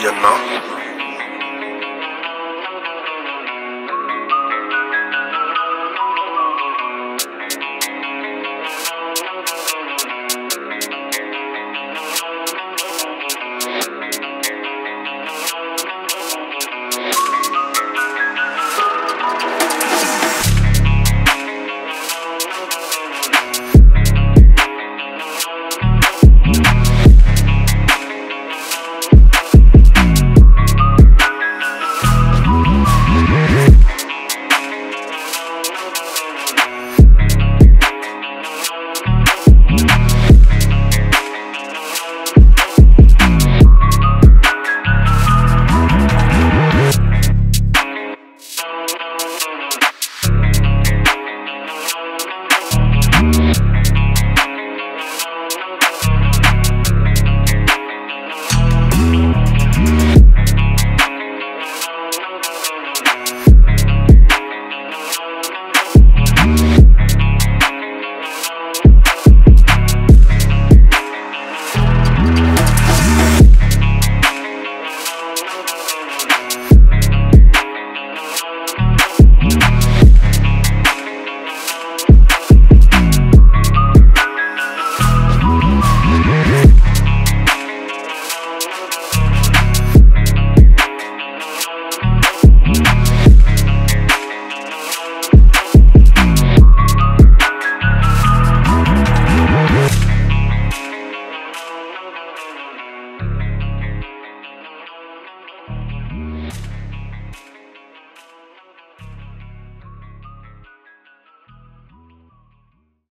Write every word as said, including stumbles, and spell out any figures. you know.